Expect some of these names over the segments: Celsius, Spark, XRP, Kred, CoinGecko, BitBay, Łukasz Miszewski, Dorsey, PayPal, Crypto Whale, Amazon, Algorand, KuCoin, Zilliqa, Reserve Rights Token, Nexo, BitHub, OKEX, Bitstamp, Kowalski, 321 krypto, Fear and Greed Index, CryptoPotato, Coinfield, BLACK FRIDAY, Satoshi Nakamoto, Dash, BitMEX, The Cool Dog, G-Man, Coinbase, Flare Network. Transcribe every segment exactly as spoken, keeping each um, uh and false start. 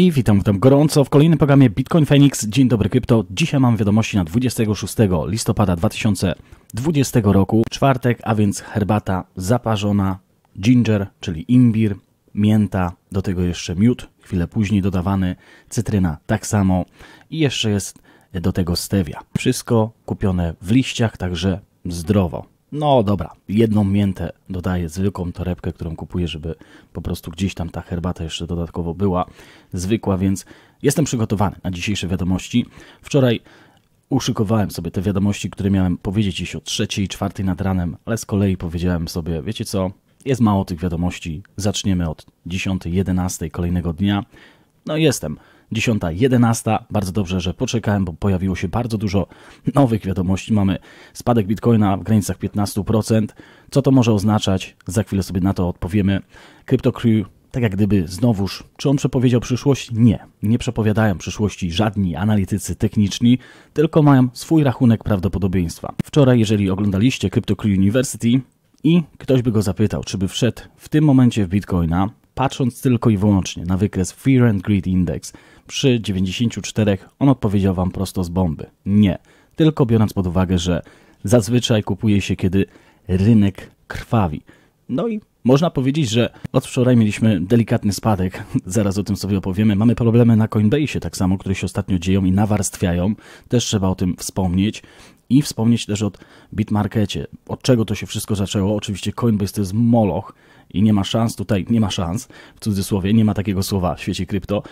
i witam witam gorąco w kolejnym programie Bitcoin Phoenix. Dzień dobry krypto. Dzisiaj mam wiadomości na dwudziestego szóstego listopada dwa tysiące dwudziestego roku. Czwartek, a więc herbata zaparzona, ginger, czyli imbir, mięta, do tego jeszcze miód, chwilę później dodawany, cytryna tak samo i jeszcze jest do tego stevia. Wszystko kupione w liściach, także zdrowo. No dobra, jedną miętę dodaję, zwykłą torebkę, którą kupuję, żeby po prostu gdzieś tam ta herbata jeszcze dodatkowo była zwykła, więc jestem przygotowany na dzisiejsze wiadomości. Wczoraj uszykowałem sobie te wiadomości, które miałem powiedzieć dziś o trzeciej i czwartej nad ranem, ale z kolei powiedziałem sobie, wiecie co, jest mało tych wiadomości, zaczniemy od dziesiątej, jedenastej kolejnego dnia. No i jestem. dziesiąta, jedenasta, bardzo dobrze, że poczekałem, bo pojawiło się bardzo dużo nowych wiadomości. Mamy spadek Bitcoina w granicach piętnastu procent. Co to może oznaczać? Za chwilę sobie na to odpowiemy. CryptoCrew, tak jak gdyby znowuż, czy on przepowiedział przyszłość? Nie, nie przepowiadają przyszłości żadni analitycy techniczni, tylko mają swój rachunek prawdopodobieństwa. Wczoraj, jeżeli oglądaliście CryptoCrew University i ktoś by go zapytał, czy by wszedł w tym momencie w Bitcoina, patrząc tylko i wyłącznie na wykres Fear and Greed Index przy dziewięćdziesięciu czterech, on odpowiedział wam prosto z bomby. Nie, tylko biorąc pod uwagę, że zazwyczaj kupuje się, kiedy rynek krwawi. No i można powiedzieć, że od wczoraj mieliśmy delikatny spadek, zaraz o tym sobie opowiemy. Mamy problemy na Coinbase tak samo, które się ostatnio dzieją i nawarstwiają, też trzeba o tym wspomnieć. I wspomnieć też o Bitmarkecie, od czego to się wszystko zaczęło. Oczywiście Coinbase to jest moloch i nie ma szans, tutaj nie ma szans, w cudzysłowie, nie ma takiego słowa w świecie krypto,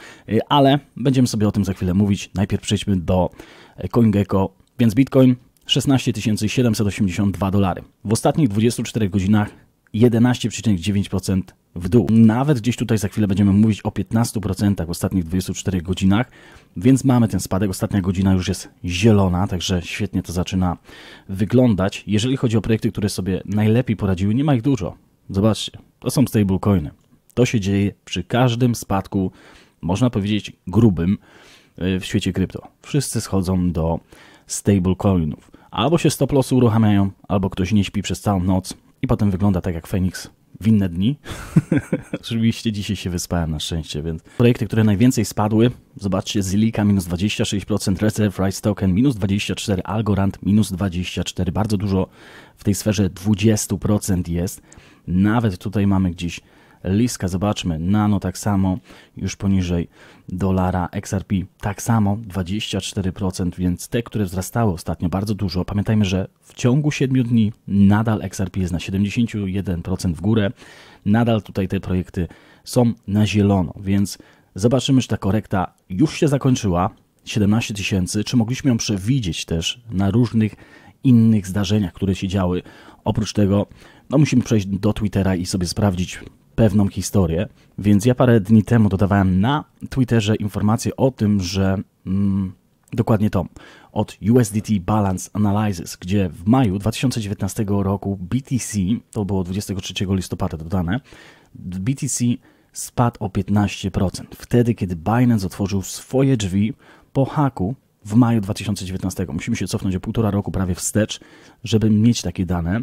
ale będziemy sobie o tym za chwilę mówić. Najpierw przejdźmy do CoinGecko, więc Bitcoin szesnaście tysięcy siedemset osiemdziesiąt dwa dolary. W ostatnich dwudziestu czterech godzinach jedenaście przecinek dziewięć procent w dół. Nawet gdzieś tutaj za chwilę będziemy mówić o piętnastu procentach w ostatnich dwudziestu czterech godzinach, więc mamy ten spadek. Ostatnia godzina już jest zielona, także świetnie to zaczyna wyglądać. Jeżeli chodzi o projekty, które sobie najlepiej poradziły, nie ma ich dużo. Zobaczcie, to są stablecoiny. To się dzieje przy każdym spadku, można powiedzieć grubym, w świecie krypto. Wszyscy schodzą do stablecoinów. Albo się stop lossy uruchamiają, albo ktoś nie śpi przez całą noc i potem wygląda tak jak Feniks w inne dni. Oczywiście dzisiaj się wyspałem na szczęście, więc projekty, które najwięcej spadły, zobaczcie, Zilliqa minus dwadzieścia sześć procent, Reserve Rights Token minus dwadzieścia cztery procent, Algorand minus dwadzieścia cztery procent. Bardzo dużo w tej sferze dwudziestu procent jest. Nawet tutaj mamy gdzieś Liska, zobaczmy, Nano tak samo, już poniżej dolara, X R P tak samo, dwadzieścia cztery procent, więc te, które wzrastały ostatnio bardzo dużo, pamiętajmy, że w ciągu siedmiu dni nadal X R P jest na siedemdziesiąt jeden procent w górę, nadal tutaj te projekty są na zielono, więc zobaczymy, czy ta korekta już się zakończyła, siedemnaście tysięcy, czy mogliśmy ją przewidzieć też na różnych innych zdarzeniach, które się działy. Oprócz tego, no musimy przejść do Twittera i sobie sprawdzić pewną historię, więc ja parę dni temu dodawałem na Twitterze informację o tym, że mm, dokładnie to, od U S D T Balance Analysis, gdzie w maju dwa tysiące dziewiętnastego roku B T C, to było dwudziestego trzeciego listopada dodane, B T C spadł o piętnaście procent. Wtedy, kiedy Binance otworzył swoje drzwi po haku w maju dwa tysiące dziewiętnastego. Musimy się cofnąć o półtora roku prawie wstecz, żeby mieć takie dane.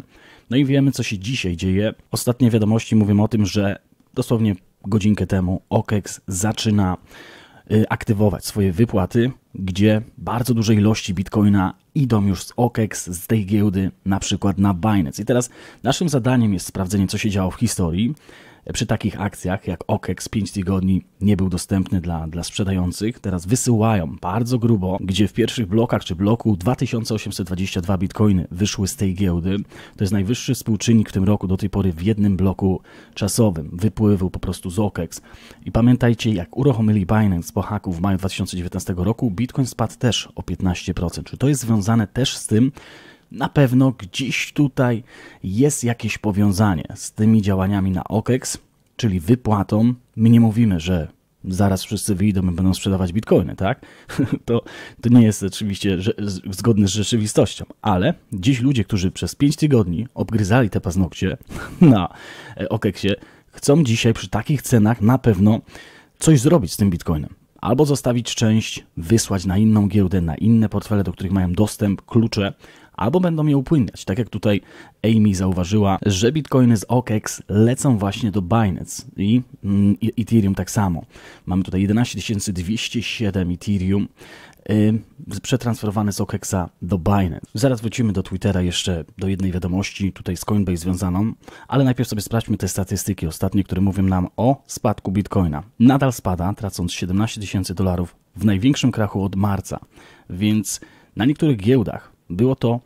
No i wiemy, co się dzisiaj dzieje. Ostatnie wiadomości mówią o tym, że dosłownie godzinkę temu O K E X zaczyna aktywować swoje wypłaty, gdzie bardzo duże ilości bitcoina idą już z O K E X, z tej giełdy, na przykład na Binance. I teraz naszym zadaniem jest sprawdzenie, co się działo w historii przy takich akcjach, jak O K E X pięć tygodni nie był dostępny dla, dla sprzedających. Teraz wysyłają bardzo grubo, gdzie w pierwszych blokach czy bloku dwa tysiące osiemset dwadzieścia dwa bitcoiny wyszły z tej giełdy. To jest najwyższy współczynnik w tym roku do tej pory w jednym bloku czasowym. Wypływu po prostu z O K E X. I pamiętajcie, jak uruchomili Binance po haku w maju dwa tysiące dziewiętnastego roku, Bitcoin spadł też o piętnaście procent. Czy to jest związane też z tym? Na pewno gdzieś tutaj jest jakieś powiązanie z tymi działaniami na O K E X, czyli wypłatą. My nie mówimy, że zaraz wszyscy wyjdą i będą sprzedawać bitcoiny, tak? To, to nie jest oczywiście zgodne z rzeczywistością, ale dziś ludzie, którzy przez pięć tygodni obgryzali te paznokcie na O K E X-ie, chcą dzisiaj przy takich cenach na pewno coś zrobić z tym bitcoinem. Albo zostawić część, wysłać na inną giełdę, na inne portfele, do których mają dostęp, klucze, albo będą je upłynniać. Tak jak tutaj Amy zauważyła, że bitcoiny z O K E X lecą właśnie do Binance i mm, Ethereum tak samo. Mamy tutaj jedenaście tysięcy dwieście siedem Ethereum yy, przetransferowane z O K E X-a do Binance. Zaraz wrócimy do Twittera jeszcze do jednej wiadomości, tutaj z Coinbase związaną, ale najpierw sobie sprawdźmy te statystyki ostatnie, które mówią nam o spadku bitcoina. Nadal spada, tracąc siedemnaście tysięcy dolarów w największym krachu od marca, więc na niektórych giełdach było to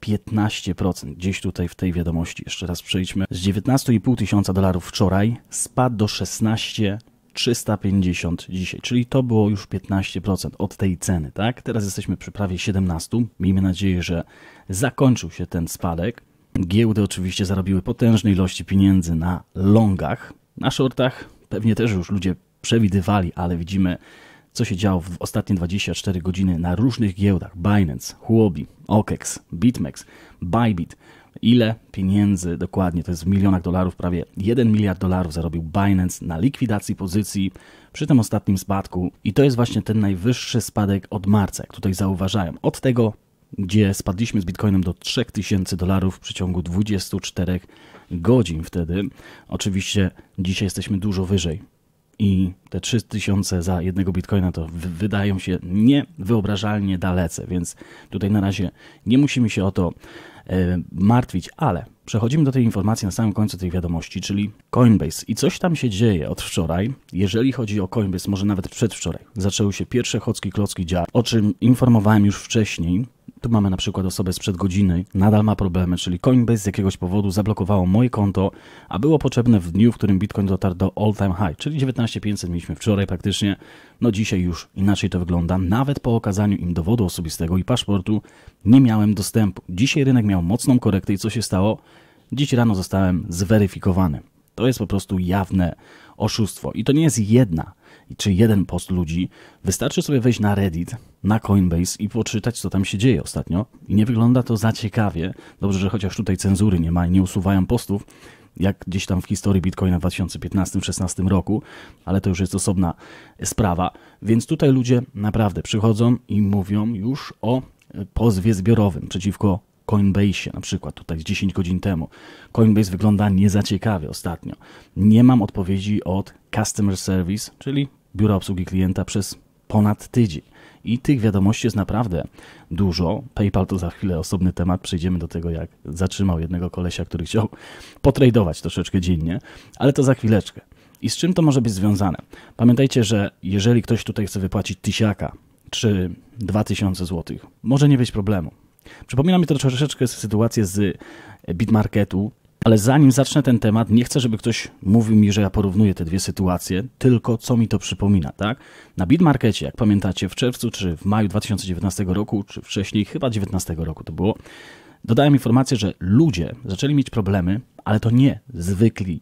piętnaście procent. Gdzieś tutaj w tej wiadomości, jeszcze raz przejdźmy, z dziewiętnastu i pół tysiąca dolarów wczoraj spadł do szesnaście tysięcy trzysta pięćdziesiąt dzisiaj, czyli to było już piętnaście procent od tej ceny, tak? Teraz jesteśmy przy prawie siedemnastu. Miejmy nadzieję, że zakończył się ten spadek. Giełdy oczywiście zarobiły potężne ilości pieniędzy na longach. Na shortach pewnie też już ludzie przewidywali, ale widzimy, co się działo w ostatnie dwadzieścia cztery godziny na różnych giełdach. Binance, Huobi, O K E X, BitMEX, Bybit. Ile pieniędzy dokładnie, to jest w milionach dolarów, prawie jeden miliard dolarów zarobił Binance na likwidacji pozycji przy tym ostatnim spadku. I to jest właśnie ten najwyższy spadek od marca, jak tutaj zauważają. Od tego, gdzie spadliśmy z bitcoinem do trzech tysięcy dolarów w przeciągu dwudziestu czterech godzin wtedy. Oczywiście dzisiaj jesteśmy dużo wyżej. I te trzy tysiące za jednego bitcoina to wydają się niewyobrażalnie dalece, więc tutaj na razie nie musimy się o to martwić, ale przechodzimy do tej informacji na samym końcu tej wiadomości, czyli Coinbase. I coś tam się dzieje od wczoraj, jeżeli chodzi o Coinbase, może nawet przedwczoraj. Zaczęły się pierwsze chocki klocki dział, o czym informowałem już wcześniej. Tu mamy na przykład osobę sprzed godziny, nadal ma problemy, czyli Coinbase z jakiegoś powodu zablokowało moje konto, a było potrzebne w dniu, w którym Bitcoin dotarł do all time high, czyli dziewiętnaście tysięcy pięćset mieliśmy wczoraj praktycznie. No dzisiaj już inaczej to wygląda. Nawet po okazaniu im dowodu osobistego i paszportu nie miałem dostępu. Dzisiaj rynek miał mocną korektę i co się stało? Dziś rano zostałem zweryfikowany. To jest po prostu jawne oszustwo i to nie jest jedna czy jeden post ludzi. Wystarczy sobie wejść na Reddit, na Coinbase i poczytać, co tam się dzieje ostatnio. I nie wygląda to za ciekawie. Dobrze, że chociaż tutaj cenzury nie ma i nie usuwają postów, jak gdzieś tam w historii Bitcoina w dwa tysiące piętnastym-szesnastym roku, ale to już jest osobna sprawa. Więc tutaj ludzie naprawdę przychodzą i mówią już o pozwie zbiorowym przeciwko Coinbase, na przykład tutaj z dziesięć godzin temu. Coinbase wygląda nie za ciekawie ostatnio. Nie mam odpowiedzi od Customer Service, czyli biura obsługi klienta, przez ponad tydzień. I tych wiadomości jest naprawdę dużo. PayPal to za chwilę osobny temat. Przejdziemy do tego, jak zatrzymał jednego kolesia, który chciał potradować troszeczkę dziennie, ale to za chwileczkę. I z czym to może być związane? Pamiętajcie, że jeżeli ktoś tutaj chce wypłacić tysiaka czy dwa tysiące złotych, może nie być problemu. Przypomina mi to troszeczkę sytuację z Bitmarketu, ale zanim zacznę ten temat, nie chcę, żeby ktoś mówił mi, że ja porównuję te dwie sytuacje, tylko co mi to przypomina, tak? Na Bitmarkecie, jak pamiętacie, w czerwcu czy w maju dwa tysiące dziewiętnastego roku, czy wcześniej, chyba dwa tysiące dziewiętnastego roku to było, dodałem informację, że ludzie zaczęli mieć problemy, ale to nie zwykli,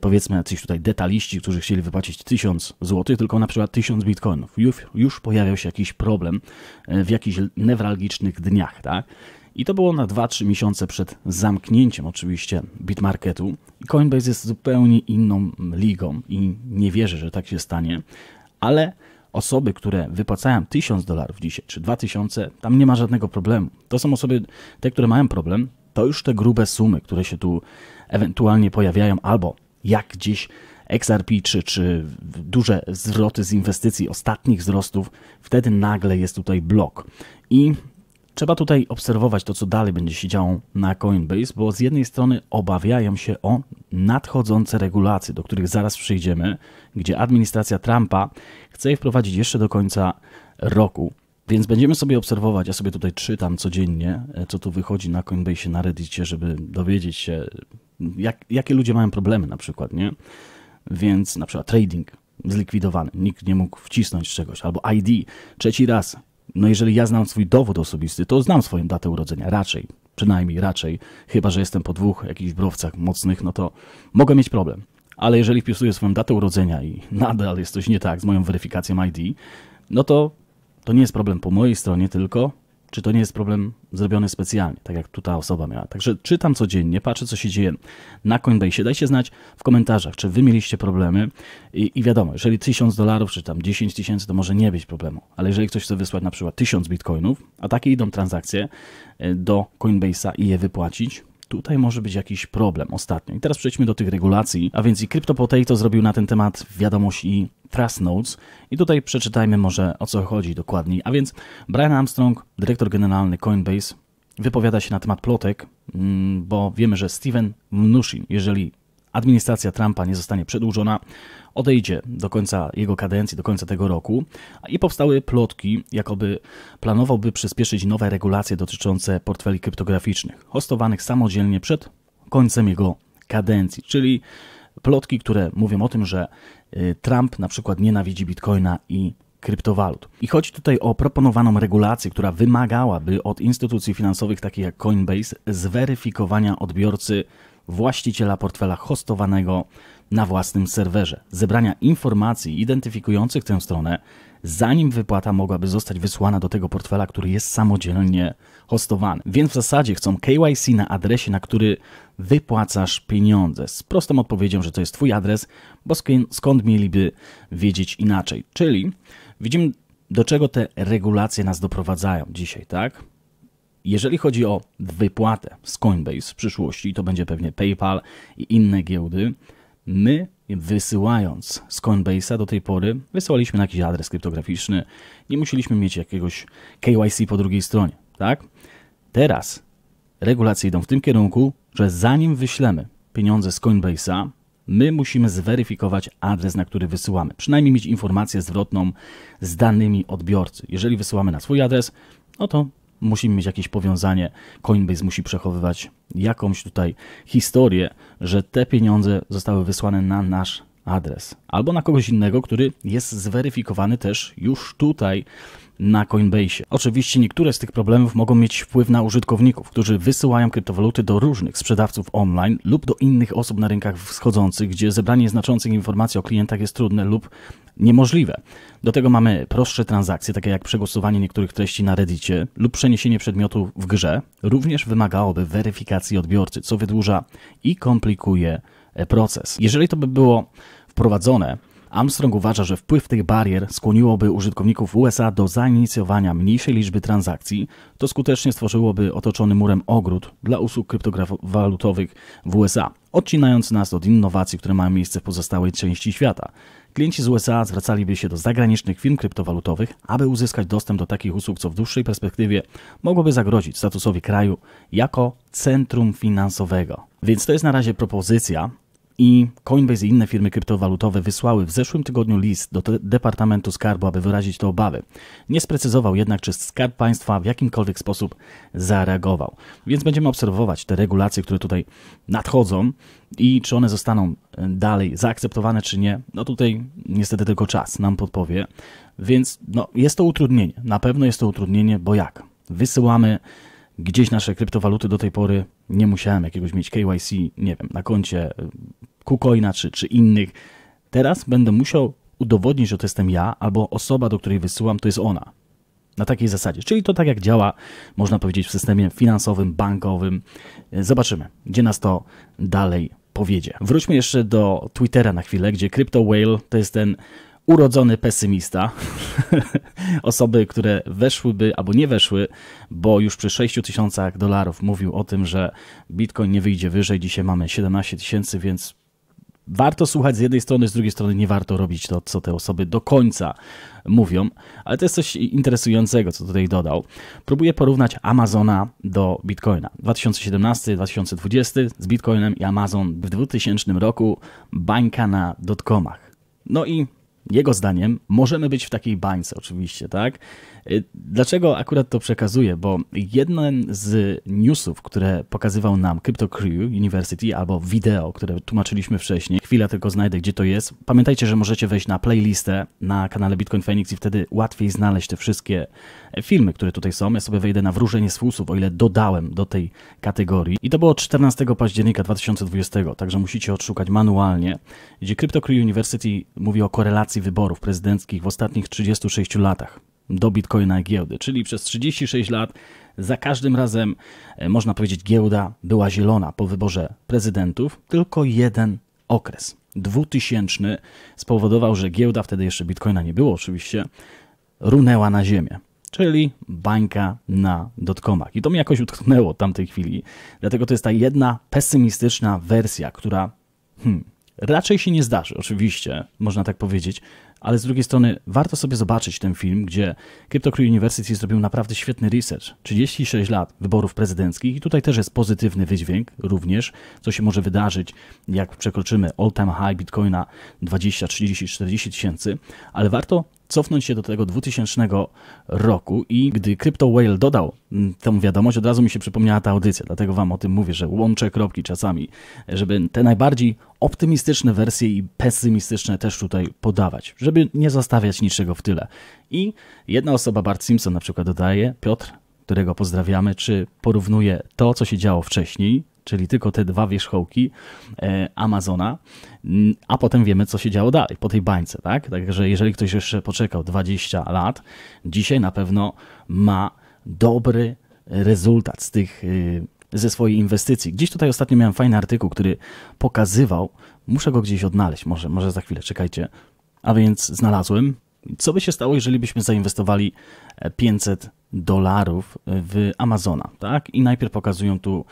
powiedzmy, jacyś tutaj detaliści, którzy chcieli wypłacić tysiąc złotych, tylko na przykład tysiąc bitcoinów. Już, już pojawiał się jakiś problem w jakichś newralgicznych dniach, tak? I to było na dwa trzy miesiące przed zamknięciem oczywiście Bitmarketu. Coinbase jest zupełnie inną ligą i nie wierzę, że tak się stanie, ale osoby, które wypłacają tysiąc dolarów dzisiaj czy dwa tysiące, tam nie ma żadnego problemu. To są osoby, te, które mają problem, to już te grube sumy, które się tu ewentualnie pojawiają, albo jak gdzieś X R P czy, czy duże zwroty z inwestycji, ostatnich wzrostów, wtedy nagle jest tutaj blok. I trzeba tutaj obserwować to, co dalej będzie się działo na Coinbase, bo z jednej strony obawiają się o nadchodzące regulacje, do których zaraz przyjdziemy, gdzie administracja Trumpa chce je wprowadzić jeszcze do końca roku. Więc będziemy sobie obserwować, ja sobie tutaj czytam codziennie, co tu wychodzi na Coinbase, na Reddicie, żeby dowiedzieć się, jak, jakie ludzie mają problemy na przykład, nie? Więc na przykład trading zlikwidowany, nikt nie mógł wcisnąć czegoś, albo I D trzeci raz. No jeżeli ja znam swój dowód osobisty, to znam swoją datę urodzenia, raczej, przynajmniej raczej, chyba że jestem po dwóch jakichś browcach mocnych, no to mogę mieć problem. Ale jeżeli wpisuję swoją datę urodzenia i nadal jest coś nie tak z moją weryfikacją I D, no to to nie jest problem po mojej stronie, tylko Czy to nie jest problem zrobiony specjalnie, tak jak tu ta osoba miała. Także czytam codziennie, patrzę, co się dzieje na Coinbase. Dajcie znać w komentarzach, czy wy mieliście problemy. I, i wiadomo, jeżeli tysiąc dolarów, czy tam dziesięć tysięcy, to może nie być problemu. Ale jeżeli ktoś chce wysłać na przykład tysiąc bitcoinów, a takie idą transakcje do Coinbase'a i je wypłacić, tutaj może być jakiś problem ostatnio. I teraz przejdźmy do tych regulacji. A więc i CryptoPotato zrobił na ten temat wiadomość i Trust Notes. I tutaj przeczytajmy może, o co chodzi dokładniej. A więc Brian Armstrong, dyrektor generalny Coinbase, wypowiada się na temat plotek, bo wiemy, że Steven Mnuchin, jeżeli administracja Trumpa nie zostanie przedłużona, odejdzie do końca jego kadencji, do końca tego roku. I powstały plotki, jakoby planowałby przyspieszyć nowe regulacje dotyczące portfeli kryptograficznych, hostowanych samodzielnie przed końcem jego kadencji. Czyli plotki, które mówią o tym, że Trump na przykład nienawidzi bitcoina i kryptowalut. I chodzi tutaj o proponowaną regulację, która wymagałaby od instytucji finansowych takich jak Coinbase zweryfikowania odbiorcy właściciela portfela hostowanego na własnym serwerze, zebrania informacji identyfikujących tę stronę, zanim wypłata mogłaby zostać wysłana do tego portfela, który jest samodzielnie hostowany. Więc w zasadzie chcą K Y C na adresie, na który wypłacasz pieniądze. Z prostą odpowiedzią, że to jest twój adres, bo skąd mieliby wiedzieć inaczej. Czyli widzimy, do czego te regulacje nas doprowadzają dzisiaj, tak? Jeżeli chodzi o wypłatę z Coinbase w przyszłości, to będzie pewnie PayPal i inne giełdy, my wysyłając z Coinbase'a do tej pory wysyłaliśmy na jakiś adres kryptograficzny, nie musieliśmy mieć jakiegoś K Y C po drugiej stronie, tak? Teraz regulacje idą w tym kierunku, że zanim wyślemy pieniądze z Coinbase'a, my musimy zweryfikować adres, na który wysyłamy. Przynajmniej mieć informację zwrotną z danymi odbiorcy. Jeżeli wysyłamy na swój adres, no to musimy mieć jakieś powiązanie, Coinbase musi przechowywać jakąś tutaj historię, że te pieniądze zostały wysłane na nasz adres. Albo na kogoś innego, który jest zweryfikowany też już tutaj na Coinbase. Oczywiście niektóre z tych problemów mogą mieć wpływ na użytkowników, którzy wysyłają kryptowaluty do różnych sprzedawców online lub do innych osób na rynkach wschodzących, gdzie zebranie znaczących informacji o klientach jest trudne lub niemożliwe. Do tego mamy prostsze transakcje, takie jak przegłosowanie niektórych treści na Reddicie lub przeniesienie przedmiotu w grze. Również wymagałoby weryfikacji odbiorcy, co wydłuża i komplikuje proces. Jeżeli to by było wprowadzone, Armstrong uważa, że wpływ tych barier skłoniłoby użytkowników U S A do zainicjowania mniejszej liczby transakcji. To skutecznie stworzyłoby otoczony murem ogród dla usług kryptowalutowych w U S A, odcinając nas od innowacji, które mają miejsce w pozostałej części świata. Klienci z U S A zwracaliby się do zagranicznych firm kryptowalutowych, aby uzyskać dostęp do takich usług, co w dłuższej perspektywie mogłoby zagrozić statusowi kraju jako centrum finansowego. Więc to jest na razie propozycja. I Coinbase i inne firmy kryptowalutowe wysłały w zeszłym tygodniu list do Departamentu Skarbu, aby wyrazić te obawy. Nie sprecyzował jednak, czy Skarb Państwa w jakimkolwiek sposób zareagował. Więc będziemy obserwować te regulacje, które tutaj nadchodzą i czy one zostaną dalej zaakceptowane, czy nie. No tutaj niestety tylko czas nam podpowie. Więc no, jest to utrudnienie. Na pewno jest to utrudnienie, bo jak? Wysyłamy gdzieś nasze kryptowaluty, do tej pory nie musiałem jakiegoś mieć K Y C, nie wiem, na koncie KuCoina czy, czy innych. Teraz będę musiał udowodnić, że to jestem ja albo osoba, do której wysyłam, to jest ona. Na takiej zasadzie. Czyli to tak jak działa, można powiedzieć, w systemie finansowym, bankowym. Zobaczymy, gdzie nas to dalej powiedzie. Wróćmy jeszcze do Twittera na chwilę, gdzie Crypto Whale to jest ten urodzony pesymista, osoby, które weszłyby albo nie weszły, bo już przy sześciu tysiącach dolarów mówił o tym, że Bitcoin nie wyjdzie wyżej, dzisiaj mamy siedemnaście tysięcy, więc warto słuchać z jednej strony, z drugiej strony nie warto robić to, co te osoby do końca mówią, ale to jest coś interesującego, co tutaj dodał. Próbuję porównać Amazona do Bitcoina. dwa tysiące siedemnasty do dwa tysiące dwudziestego z Bitcoinem i Amazon w dwutysięcznym roku, bańka na dotcomach. No i jego zdaniem możemy być w takiej bańce oczywiście, tak? Dlaczego akurat to przekazuję? Bo jeden z newsów, które pokazywał nam CryptoCrew University albo wideo, które tłumaczyliśmy wcześniej, chwila tylko znajdę, gdzie to jest. Pamiętajcie, że możecie wejść na playlistę na kanale Bitcoin Phoenix i wtedy łatwiej znaleźć te wszystkie filmy, które tutaj są. Ja sobie wejdę na wróżenie z fusów, o ile dodałem do tej kategorii. I to było czternastego października dwa tysiące dwudziestego, także musicie odszukać manualnie, gdzie CryptoCrew University mówi o korelacji wyborów prezydenckich w ostatnich trzydziestu sześciu latach. do Bitcoina giełdy, czyli przez trzydzieści sześć lat za każdym razem, można powiedzieć, giełda była zielona po wyborze prezydentów, tylko jeden okres, dwutysięczny, spowodował, że giełda, wtedy jeszcze Bitcoina nie było oczywiście, runęła na ziemię, czyli bańka na dotkomach. I to mnie jakoś utknęło od tamtej chwili, dlatego to jest ta jedna pesymistyczna wersja, która hmm, raczej się nie zdarzy, oczywiście, można tak powiedzieć, ale z drugiej strony warto sobie zobaczyć ten film, gdzie CryptoCrew University zrobił naprawdę świetny research. trzydzieści sześć lat wyborów prezydenckich i tutaj też jest pozytywny wydźwięk również, co się może wydarzyć, jak przekroczymy all-time high Bitcoina dwadzieścia, trzydzieści, czterdzieści tysięcy, ale warto cofnąć się do tego dwutysięcznego roku i gdy Crypto Whale dodał tą wiadomość, od razu mi się przypomniała ta audycja, dlatego Wam o tym mówię, że łączę kropki czasami, żeby te najbardziej optymistyczne wersje i pesymistyczne też tutaj podawać, żeby nie zostawiać niczego w tyle. I jedna osoba, Bart Simpson na przykład dodaje, Piotr, którego pozdrawiamy, czy porównuje to, co się działo wcześniej, czyli tylko te dwa wierzchołki Amazona, a potem wiemy, co się działo dalej, po tej bańce, tak? Także jeżeli ktoś jeszcze poczekał dwadzieścia lat, dzisiaj na pewno ma dobry rezultat z tych, ze swojej inwestycji. Gdzieś tutaj ostatnio miałem fajny artykuł, który pokazywał, muszę go gdzieś odnaleźć, może, może za chwilę, czekajcie, a więc znalazłem, co by się stało, jeżeli byśmy zainwestowali pięćset dolarów w Amazona, tak? I najpierw pokazują tu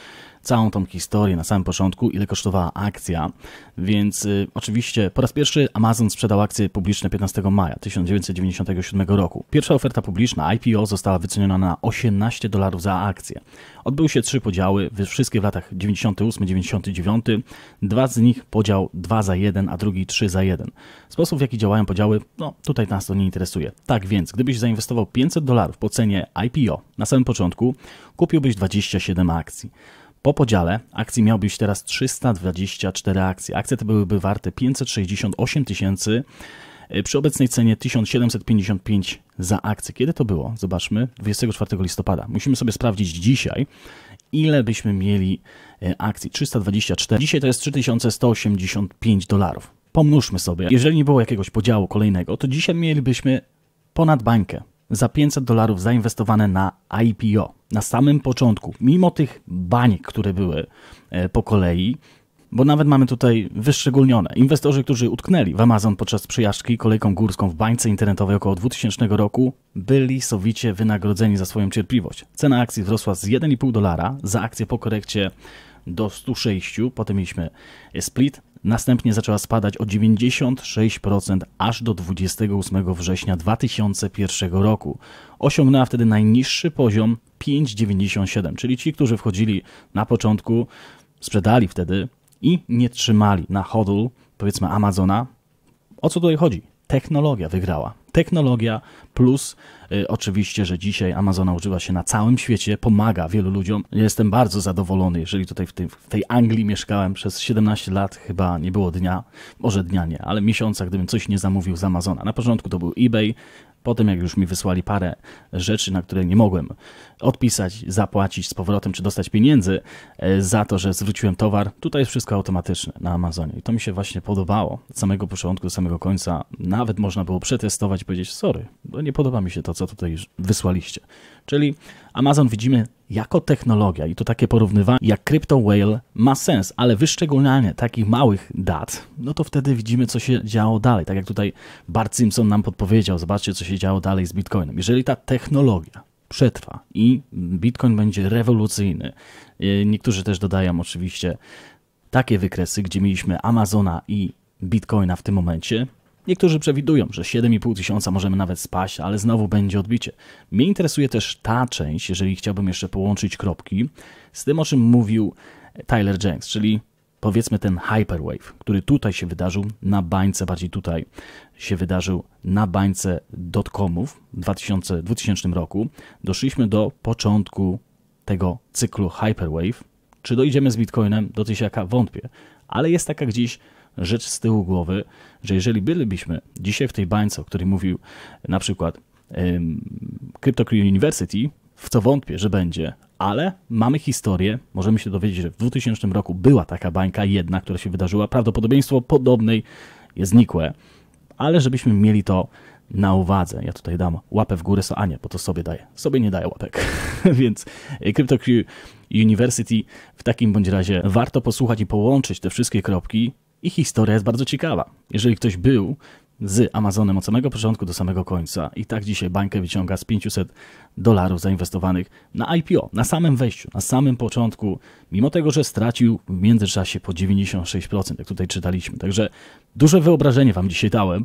całą tą historię na samym początku, ile kosztowała akcja, więc y, oczywiście po raz pierwszy Amazon sprzedał akcje publiczne piętnastego maja tysiąc dziewięćset dziewięćdziesiątego siódmego roku. Pierwsza oferta publiczna, I P O, została wyceniona na osiemnaście dolarów za akcję. Odbyły się trzy podziały, wszystkie w latach dziewięćdziesiątym ósmym do dziewięćdziesiątego dziewiątego, dwa z nich podział dwa za jeden, a drugi trzy za jeden. Sposób, w jaki działają podziały, no tutaj nas to nie interesuje. Tak więc, gdybyś zainwestował pięćset dolarów po cenie I P O na samym początku, kupiłbyś dwadzieścia siedem akcji. Po podziale akcji miałbyś teraz trzysta dwadzieścia cztery akcje. Akcje te byłyby warte pięćset sześćdziesiąt osiem tysięcy przy obecnej cenie tysiąc siedemset pięćdziesiąt pięć za akcję. Kiedy to było? Zobaczmy. dwudziestego czwartego listopada. Musimy sobie sprawdzić dzisiaj, ile byśmy mieli akcji. trzysta dwadzieścia cztery. Dzisiaj to jest trzy tysiące sto osiemdziesiąt pięć dolarów. Pomnóżmy sobie. Jeżeli nie było jakiegoś podziału kolejnego, to dzisiaj mielibyśmy ponad bańkę za pięćset dolarów zainwestowane na I P O. Na samym początku, mimo tych baniek, które były po kolei, bo nawet mamy tutaj wyszczególnione. Inwestorzy, którzy utknęli w Amazon podczas przejażdżki kolejką górską w bańce internetowej około dwutysięcznego roku, byli sowicie wynagrodzeni za swoją cierpliwość. Cena akcji wzrosła z jednego i pół dolara za akcję po korekcie do stu sześciu, potem mieliśmy split, następnie zaczęła spadać o dziewięćdziesiąt sześć procent aż do dwudziestego ósmego września dwa tysiące pierwszego roku. Osiągnęła wtedy najniższy poziom pięć dziewięćdziesiąt siedem, czyli ci, którzy wchodzili na początku, sprzedali wtedy i nie trzymali na hodl, powiedzmy, Amazona. O co tutaj chodzi? Technologia wygrała. Technologia plus y, oczywiście, że dzisiaj Amazona używa się na całym świecie, pomaga wielu ludziom. Jestem bardzo zadowolony, jeżeli tutaj w tej, w tej Anglii mieszkałem przez siedemnaście lat, chyba nie było dnia, może dnia nie, ale miesiąca, gdybym coś nie zamówił z Amazona. Na początku to był eBay, potem jak już mi wysłali parę rzeczy, na które nie mogłem odpisać, zapłacić z powrotem, czy dostać pieniędzy za to, że zwróciłem towar. Tutaj jest wszystko automatyczne na Amazonie i to mi się właśnie podobało. Od samego początku, do samego końca nawet można było przetestować i powiedzieć, sorry, bo nie podoba mi się to, co tutaj wysłaliście. Czyli Amazon widzimy jako technologia i to takie porównywanie jak Crypto Whale ma sens, ale wyszczególnianie takich małych dat, no to wtedy widzimy, co się działo dalej. Tak jak tutaj Bart Simpson nam podpowiedział, zobaczcie, co się działo dalej z Bitcoinem. Jeżeli ta technologia przetrwa i Bitcoin będzie rewolucyjny, niektórzy też dodają oczywiście takie wykresy, gdzie mieliśmy Amazona i Bitcoina w tym momencie. Niektórzy przewidują, że siedem i pół tysiąca możemy nawet spaść, ale znowu będzie odbicie. Mnie interesuje też ta część, jeżeli chciałbym jeszcze połączyć kropki, z tym, o czym mówił Tyler Jenks, czyli powiedzmy ten hyperwave, który tutaj się wydarzył na bańce, bardziej tutaj się wydarzył na bańce dotcomów w dwutysięcznym roku. Doszliśmy do początku tego cyklu hyperwave. Czy dojdziemy z Bitcoinem do tysiaka? Wątpię, ale jest taka gdzieś rzecz z tyłu głowy, że jeżeli bylibyśmy dzisiaj w tej bańce, o której mówił na przykład um, CryptoCrew University, w co wątpię, że będzie, ale mamy historię, możemy się dowiedzieć, że w dwutysięcznym roku była taka bańka jedna, która się wydarzyła, prawdopodobieństwo podobnej jest znikłe, ale żebyśmy mieli to na uwadze. Ja tutaj dam łapę w górę, so, a nie, bo to sobie daję. Sobie nie daję łapek. Więc CryptoCrew University w takim bądź razie warto posłuchać i połączyć te wszystkie kropki. I historia jest bardzo ciekawa. Jeżeli ktoś był z Amazonem od samego początku do samego końca i tak dzisiaj bańkę wyciąga z pięciuset dolarów zainwestowanych na I P O, na samym wejściu, na samym początku, mimo tego, że stracił w międzyczasie po dziewięćdziesiąt sześć procent, jak tutaj czytaliśmy. Także duże wyobrażenie wam dzisiaj dałem,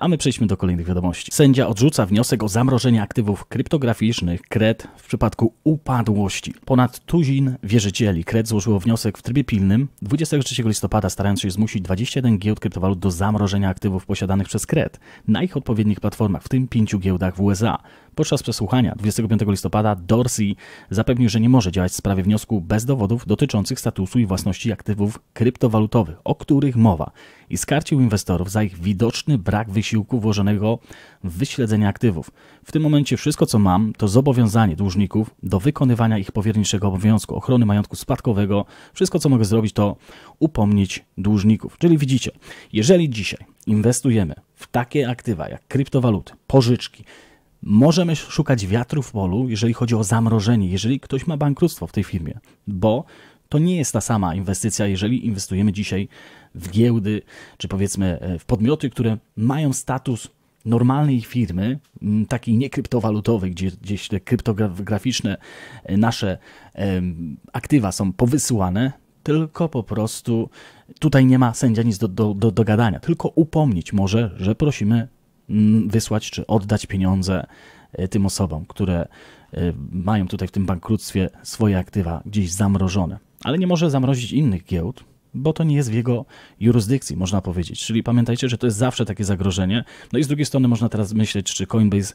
a my przejdźmy do kolejnych wiadomości. Sędzia odrzuca wniosek o zamrożenie aktywów kryptograficznych Kred w przypadku upadłości. Ponad tuzin wierzycieli Kred złożyło wniosek w trybie pilnym dwudziestego trzeciego listopada, starając się zmusić dwudziestu jeden giełd kryptowalut do zamrożenia aktywów posiadanych przez Kred na ich odpowiednich platformach, w tym pięciu giełdach w U S A. Podczas przesłuchania dwudziestego piątego listopada Dorsey zapewnił, że nie może działać w sprawie wniosku bez dowodów dotyczących statusu i własności aktywów kryptowalutowych, o których mowa, i skarcił inwestorów za ich widoczny brak wysiłku włożonego w wyśledzenie aktywów. W tym momencie wszystko, co mam, to zobowiązanie dłużników do wykonywania ich powierniczego obowiązku ochrony majątku spadkowego. Wszystko, co mogę zrobić, to upomnieć dłużników. Czyli widzicie, jeżeli dzisiaj inwestujemy w takie aktywa jak kryptowaluty, pożyczki, możemy szukać wiatru w polu, jeżeli chodzi o zamrożenie, jeżeli ktoś ma bankructwo w tej firmie, bo to nie jest ta sama inwestycja, jeżeli inwestujemy dzisiaj w giełdy, czy powiedzmy w podmioty, które mają status normalnej firmy, takiej niekryptowalutowej, gdzie gdzieś te kryptograficzne nasze aktywa są powysyłane, tylko po prostu tutaj nie ma sędzia nic do, do, do, do gadania, tylko upomnieć może, że prosimy wysłać czy oddać pieniądze tym osobom, które mają tutaj w tym bankructwie swoje aktywa gdzieś zamrożone. Ale nie może zamrozić innych giełd, bo to nie jest w jego jurysdykcji, można powiedzieć. Czyli pamiętajcie, że to jest zawsze takie zagrożenie. No i z drugiej strony można teraz myśleć, czy Coinbase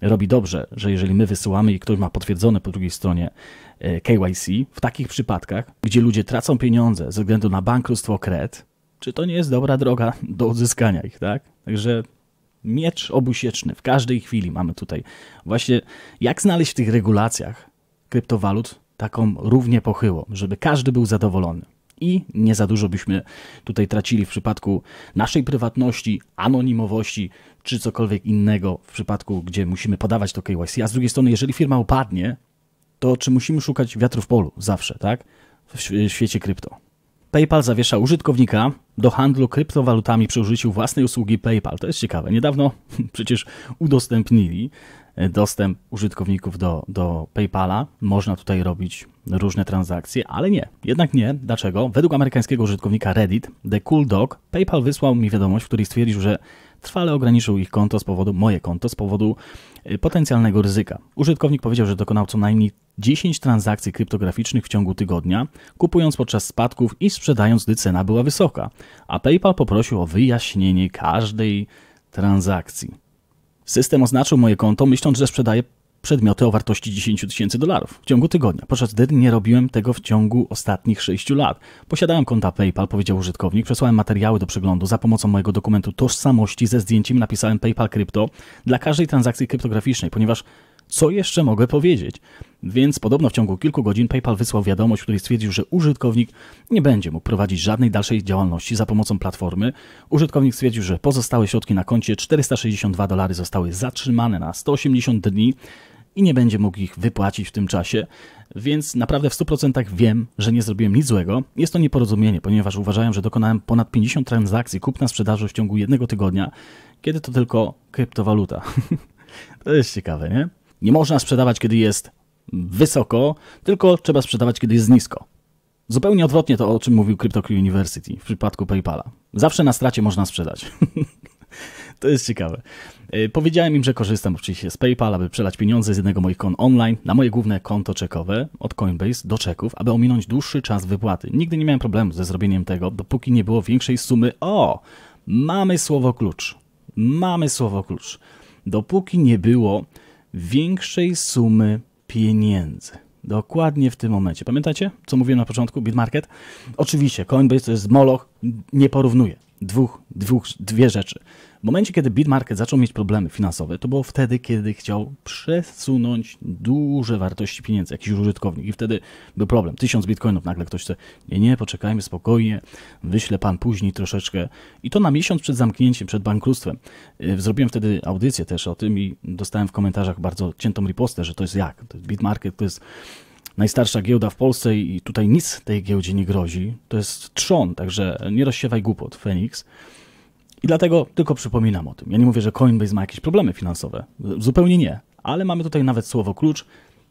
robi dobrze, że jeżeli my wysyłamy i ktoś ma potwierdzone po drugiej stronie K Y C, w takich przypadkach, gdzie ludzie tracą pieniądze ze względu na bankructwo Kred, czy to nie jest dobra droga do odzyskania ich, tak? Także miecz obusieczny. W każdej chwili mamy tutaj właśnie, jak znaleźć w tych regulacjach kryptowalut taką równię pochyłą, żeby każdy był zadowolony i nie za dużo byśmy tutaj tracili w przypadku naszej prywatności, anonimowości czy cokolwiek innego w przypadku, gdzie musimy podawać to K Y C, a z drugiej strony, jeżeli firma upadnie, to czy musimy szukać wiatru w polu zawsze, tak? W świecie krypto. PayPal zawiesza użytkownika do handlu kryptowalutami przy użyciu własnej usługi PayPal. To jest ciekawe. Niedawno przecież udostępnili dostęp użytkowników do, do PayPala. Można tutaj robić różne transakcje, ale nie. Jednak nie. Dlaczego? Według amerykańskiego użytkownika Reddit, The Cool Dog, PayPal wysłał mi wiadomość, w której stwierdził, że trwale ograniczył ich konto z powodu, moje konto, z powodu potencjalnego ryzyka. Użytkownik powiedział, że dokonał co najmniej dziesięciu transakcji kryptograficznych w ciągu tygodnia, kupując podczas spadków i sprzedając, gdy cena była wysoka, a PayPal poprosił o wyjaśnienie każdej transakcji. System oznaczył moje konto, myśląc, że sprzedaje przedmioty o wartości dziesięciu tysięcy dolarów w ciągu tygodnia, podczas gdy nie robiłem tego w ciągu ostatnich sześciu lat. Posiadałem konta PayPal, powiedział użytkownik, przesłałem materiały do przeglądu za pomocą mojego dokumentu tożsamości ze zdjęciem, napisałem PayPal Crypto dla każdej transakcji kryptograficznej, ponieważ co jeszcze mogę powiedzieć? Więc podobno w ciągu kilku godzin PayPal wysłał wiadomość, w której stwierdził, że użytkownik nie będzie mógł prowadzić żadnej dalszej działalności za pomocą platformy. Użytkownik stwierdził, że pozostałe środki na koncie czterysta sześćdziesiąt dwa dolary zostały zatrzymane na sto osiemdziesiąt dni i nie będzie mógł ich wypłacić w tym czasie. Więc naprawdę w stu procentach wiem, że nie zrobiłem nic złego. Jest to nieporozumienie, ponieważ uważałem, że dokonałem ponad pięćdziesięciu transakcji kupna-sprzedaży w ciągu jednego tygodnia, kiedy to tylko kryptowaluta. To jest ciekawe, nie? Nie można sprzedawać, kiedy jest wysoko, tylko trzeba sprzedawać, kiedy jest nisko. Zupełnie odwrotnie to, o czym mówił CryptoCrew University w przypadku PayPala. Zawsze na stracie można sprzedać. To jest ciekawe. Powiedziałem im, że korzystam oczywiście z PayPal, aby przelać pieniądze z jednego moich kont online na moje główne konto czekowe od Coinbase do czeków, aby ominąć dłuższy czas wypłaty. Nigdy nie miałem problemu ze zrobieniem tego, dopóki nie było większej sumy. O, mamy słowo klucz. Mamy słowo klucz. Dopóki nie było większej sumy pieniędzy. Dokładnie w tym momencie. Pamiętacie, co mówiłem na początku? Bitmarket? Oczywiście, Coinbase to jest moloch, nie porównuje. Dwóch, dwóch, dwie rzeczy. W momencie, kiedy Bitmarket zaczął mieć problemy finansowe, to było wtedy, kiedy chciał przesunąć duże wartości pieniędzy, jakiś użytkownik, i wtedy był problem. Tysiąc bitcoinów, nagle ktoś chce, nie, nie, poczekajmy spokojnie, wyśle pan później troszeczkę. I to na miesiąc przed zamknięciem, przed bankructwem. Zrobiłem wtedy audycję też o tym i dostałem w komentarzach bardzo ciętą ripostę, że to jest jak, to jest Bitmarket, to jest najstarsza giełda w Polsce i tutaj nic tej giełdzie nie grozi. To jest trzon, także nie rozsiewaj głupot, Feniks. I dlatego tylko przypominam o tym. Ja nie mówię, że Coinbase ma jakieś problemy finansowe. Zupełnie nie. Ale mamy tutaj nawet słowo klucz.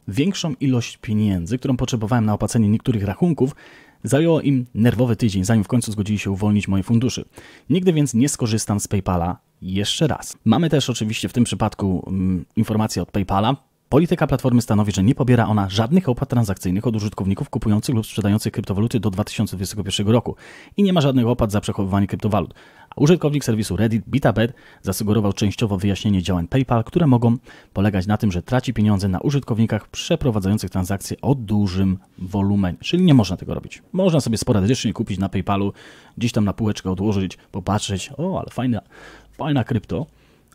Większą ilość pieniędzy, którą potrzebowałem na opłacenie niektórych rachunków, zajęło im nerwowy tydzień, zanim w końcu zgodzili się uwolnić moje fundusze. Nigdy więc nie skorzystam z PayPala jeszcze raz. Mamy też oczywiście w tym przypadku mm, informację od PayPala. Polityka platformy stanowi, że nie pobiera ona żadnych opłat transakcyjnych od użytkowników kupujących lub sprzedających kryptowaluty do dwa tysiące dwudziestego pierwszego roku i nie ma żadnych opłat za przechowywanie kryptowalut. A użytkownik serwisu Reddit BitaBet zasugerował częściowo wyjaśnienie działań PayPal, które mogą polegać na tym, że traci pieniądze na użytkownikach przeprowadzających transakcje o dużym wolumenie. Czyli nie można tego robić. Można sobie sporadycznie kupić na PayPalu, gdzieś tam na półeczkę odłożyć, popatrzeć, o, ale fajna, fajna krypto.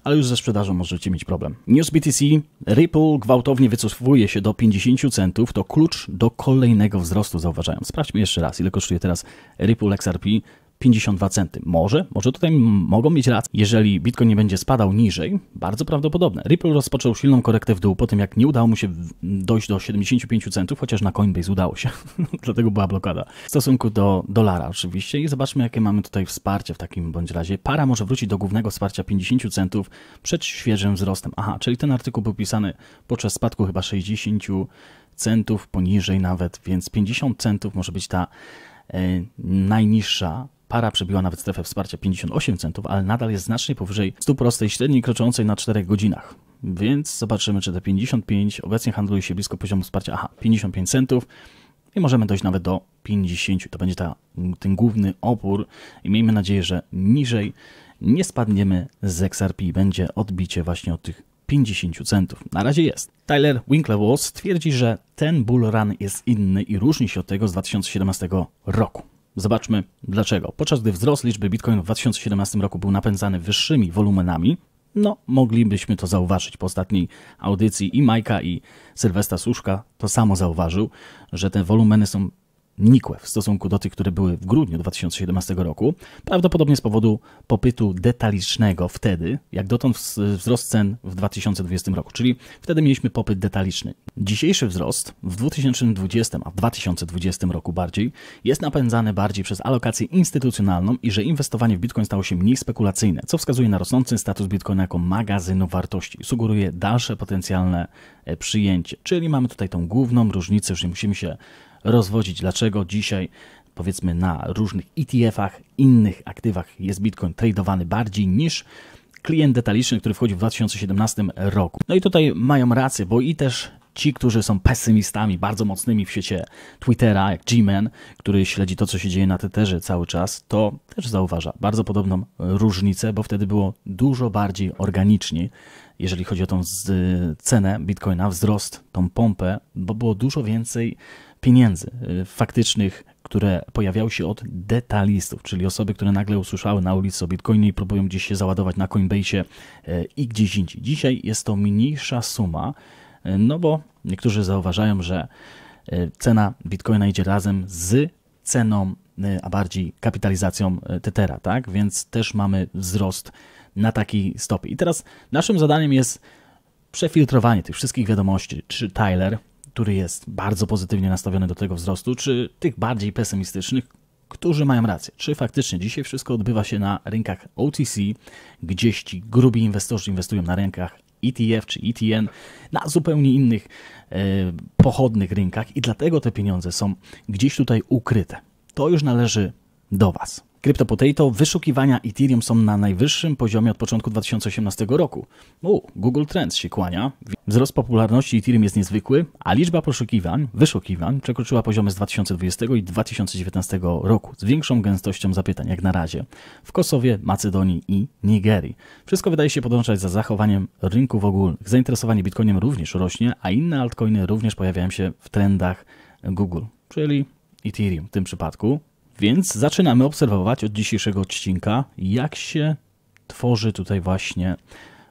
Ale już ze sprzedażą możecie mieć problem. News B T C, Ripple gwałtownie wycofuje się do pięćdziesięciu centów, to klucz do kolejnego wzrostu, zauważają. Sprawdźmy jeszcze raz, ile kosztuje teraz Ripple X R P, pięćdziesiąt dwa centy. Może, może tutaj mogą mieć rację. Jeżeli Bitcoin nie będzie spadał niżej, bardzo prawdopodobne. Ripple rozpoczął silną korektę w dół po tym, jak nie udało mu się dojść do siedemdziesięciu pięciu centów, chociaż na Coinbase udało się. Dlatego była blokada. W stosunku do dolara oczywiście. I zobaczmy, jakie mamy tutaj wsparcie w takim bądź razie. Para może wrócić do głównego wsparcia pięćdziesięciu centów przed świeżym wzrostem. Aha, czyli ten artykuł był pisany podczas spadku chyba sześćdziesięciu centów, poniżej nawet, więc pięćdziesiąt centów może być ta e, najniższa. Para przebiła nawet strefę wsparcia pięćdziesiąt osiem centów, ale nadal jest znacznie powyżej stóp prostej średniej kroczącej na czterech godzinach. Więc zobaczymy, czy te pięćdziesiąt pięć obecnie handluje się blisko poziomu wsparcia, aha, pięćdziesiąt pięć centów i możemy dojść nawet do pięćdziesięciu. To będzie ta, ten główny opór i miejmy nadzieję, że niżej nie spadniemy z X R P. Będzie odbicie właśnie od tych pięćdziesięciu centów. Na razie jest. Tyler Winklevoss twierdzi, że ten bull run jest inny i różni się od tego z dwa tysiące siedemnastego roku. Zobaczmy dlaczego. Podczas gdy wzrost liczby bitcoinów w dwa tysiące siedemnastym roku był napędzany wyższymi wolumenami, no moglibyśmy to zauważyć po ostatniej audycji i Majka i Sylwestra Słuszka to samo zauważył, że te wolumeny są nikłe w stosunku do tych, które były w grudniu dwa tysiące siedemnastego roku, prawdopodobnie z powodu popytu detalicznego wtedy, jak dotąd wzrost cen w dwa tysiące dwudziestym roku, czyli wtedy mieliśmy popyt detaliczny. Dzisiejszy wzrost w dwa tysiące dwudziestym, a w dwa tysiące dwudziestym roku bardziej, jest napędzany bardziej przez alokację instytucjonalną i że inwestowanie w Bitcoin stało się mniej spekulacyjne, co wskazuje na rosnący status Bitcoina jako magazynu wartości. Sugeruje dalsze potencjalne przyjęcie, czyli mamy tutaj tą główną różnicę, już nie musimy się rozwodzić, dlaczego dzisiaj powiedzmy na różnych E T F-ach, innych aktywach jest Bitcoin tradowany bardziej niż klient detaliczny, który wchodził w dwa tysiące siedemnastym roku. No i tutaj mają rację, bo i też ci, którzy są pesymistami bardzo mocnymi w świecie Twittera, jak G-Man, który śledzi to, co się dzieje na Twitterze cały czas, to też zauważa bardzo podobną różnicę, bo wtedy było dużo bardziej organicznie, jeżeli chodzi o tą cenę Bitcoina, wzrost, tą pompę, bo było dużo więcej pieniędzy faktycznych, które pojawiały się od detalistów, czyli osoby, które nagle usłyszały na ulicy o Bitcoinie i próbują gdzieś się załadować na Coinbase'ie i gdzieś indziej. Dzisiaj jest to mniejsza suma, no bo niektórzy zauważają, że cena Bitcoina idzie razem z ceną, a bardziej kapitalizacją Tethera, tak? Więc też mamy wzrost na takiej stopie. I teraz naszym zadaniem jest przefiltrowanie tych wszystkich wiadomości, czy Tyler, który jest bardzo pozytywnie nastawiony do tego wzrostu, czy tych bardziej pesymistycznych, którzy mają rację. Czy faktycznie dzisiaj wszystko odbywa się na rynkach O T C, gdzieś ci grubi inwestorzy inwestują na rynkach E T F czy E T N, na zupełnie innych e, pochodnych rynkach i dlatego te pieniądze są gdzieś tutaj ukryte. To już należy do Was. CryptoPotato, wyszukiwania Ethereum są na najwyższym poziomie od początku dwa tysiące osiemnastego roku. U, Google Trends się kłania. Wzrost popularności Ethereum jest niezwykły, a liczba poszukiwań, wyszukiwań przekroczyła poziomy z dwa tysiące dwudziestego i dwa tysiące dziewiętnastego roku z większą gęstością zapytań jak na razie w Kosowie, Macedonii i Nigerii. Wszystko wydaje się podążać za zachowaniem rynków ogólnych. Zainteresowanie Bitcoinem również rośnie, a inne altcoiny również pojawiają się w trendach Google, czyli Ethereum w tym przypadku. Więc zaczynamy obserwować od dzisiejszego odcinka, jak się tworzy tutaj właśnie